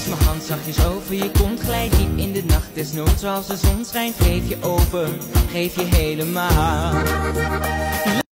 Las mijn hand zachtjes over je kont, glijd diep in de nacht. Desnoods als de zon schijnt, geef je over, geef je helemaal.